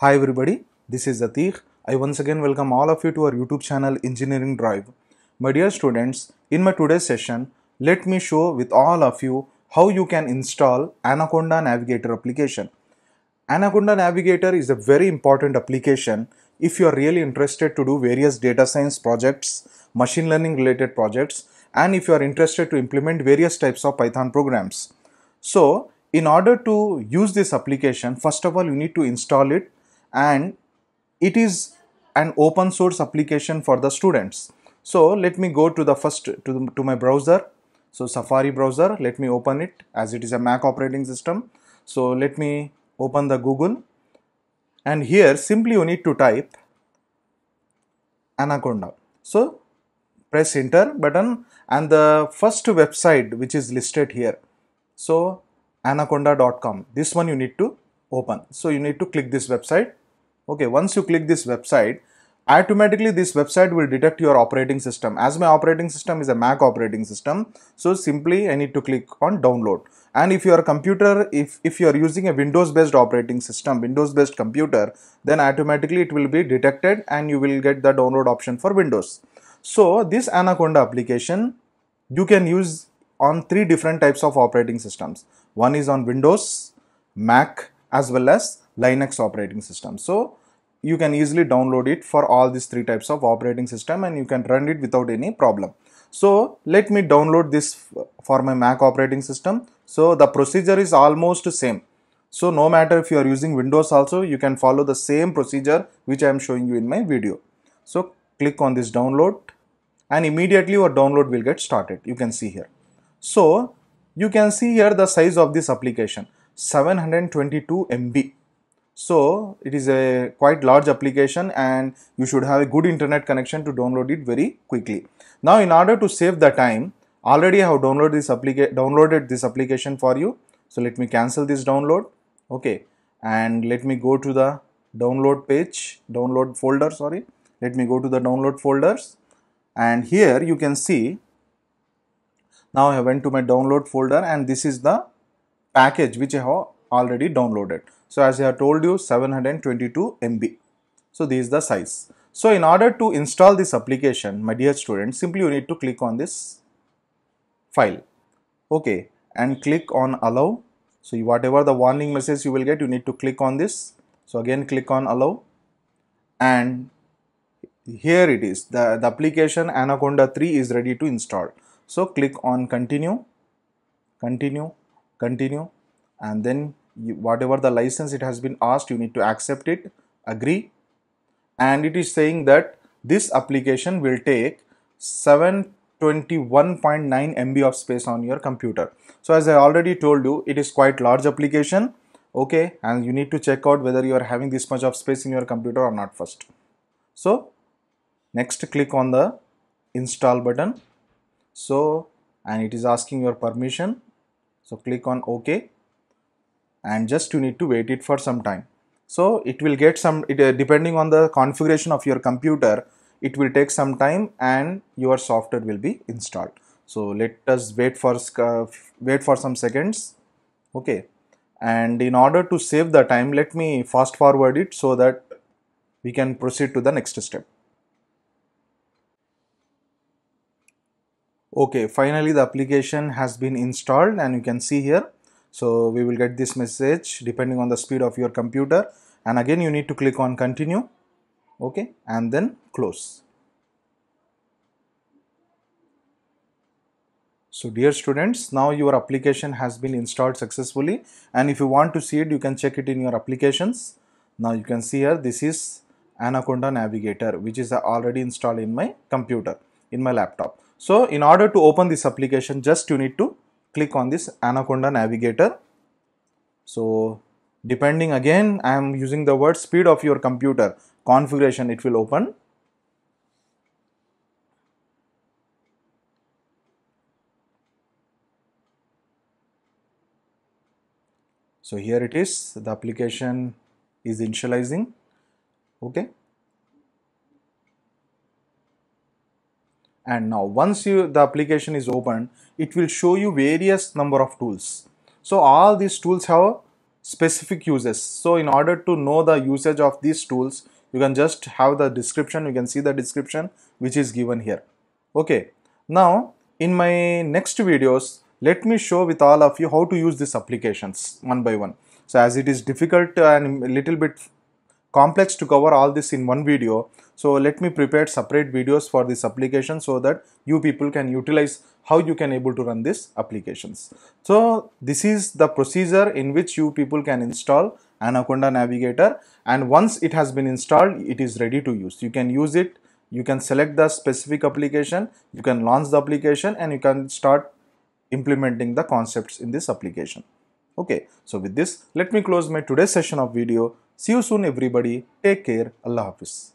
Hi everybody, this is Ateeq. I once again welcome all of you to our YouTube channel Engineering Drive. My dear students, in my today's session, let me show with all of you how you can install Anaconda Navigator application. Anaconda Navigator is a very important application if you are really interested to do various data science projects, machine learning related projects, and if you are interested to implement various types of Python programs. So, in order to use this application, first of all you need to install it. And it is an open source application for the students. So let me go to the my browser. So Safari browser, let me open it as it is a Mac operating system. So let me open the Google, and here simply you need to type Anaconda. So press enter button and the first website which is listed here. So anaconda.com, this one you need to open. So you need to click this website. Okay, once you click this website, automatically this website will detect your operating system. As my operating system is a Mac operating system, so simply I need to click on download. And if your computer, if you are using a Windows based operating system, Windows based computer, then automatically it will be detected and you will get the download option for Windows. So this Anaconda application you can use on three different types of operating systems. One is on Windows, Mac, as well as Linux operating system. So you can easily download it for all these three types of operating system and you can run it without any problem. So let me download this for my Mac operating system. So the procedure is almost same. So no matter if you are using Windows also, you can follow the same procedure which I am showing you in my video. So click on this download and immediately your download will get started. You can see here. So you can see here the size of this application, 722 MB. So it is a quite large application and you should have a good internet connection to download it very quickly. Now in order to save the time, already I have downloaded this application for you. So let me cancel this download. Okay, and let me go to the download page, download folder, sorry. Let me go to the download folders, and here you can see now I went to my download folder and this is the package which I have already downloaded. So as I have told you, 722 MB. So this is the size. So in order to install this application, my dear students, simply you need to click on this file, okay, and click on allow. So whatever the warning message you will get, you need to click on this. So again click on allow, and here it is, the application Anaconda 3 is ready to install. So click on continue, continue, continue, and then whatever the license it has been asked, you need to accept it, agree, and it is saying that this application will take 721.9 MB of space on your computer. So as I already told you, it is quite large application, okay, and you need to check out whether you are having this much of space in your computer or not first. So next click on the install button. So and it is asking your permission. So click on OK, and just you need to wait it for some time. So it will get some, depending on the configuration of your computer, it will take some time and your software will be installed. So let us wait for some seconds. Okay, and in order to save the time, let me fast forward it so that we can proceed to the next step. Okay, finally the application has been installed and you can see here. So we will get this message depending on the speed of your computer, and again you need to click on continue, okay, and then close. So dear students, now your application has been installed successfully, and if you want to see it, you can check it in your applications. Now you can see here, this is Anaconda Navigator, which is already installed in my computer, in my laptop. So in order to open this application, just you need to click on this Anaconda Navigator. So depending, again I am using the word speed of your computer configuration, it will open. So here it is, the application is initializing, okay. And now once the application is opened, it will show you various number of tools. So all these tools have specific uses. So in order to know the usage of these tools, you can just have the description, you can see the description which is given here. Okay, now in my next videos, let me show with all of you how to use these applications one by one. So as it is difficult and a little bit complex to cover all this in one video, so let me prepare separate videos for this application so that you people can utilize how you can able to run these applications. So this is the procedure in which you people can install Anaconda Navigator, and once it has been installed, it is ready to use. You can use it, you can select the specific application, you can launch the application, and you can start implementing the concepts in this application. Okay, so with this, let me close my today's session of video. See you soon everybody. Take care. Allah Hafiz.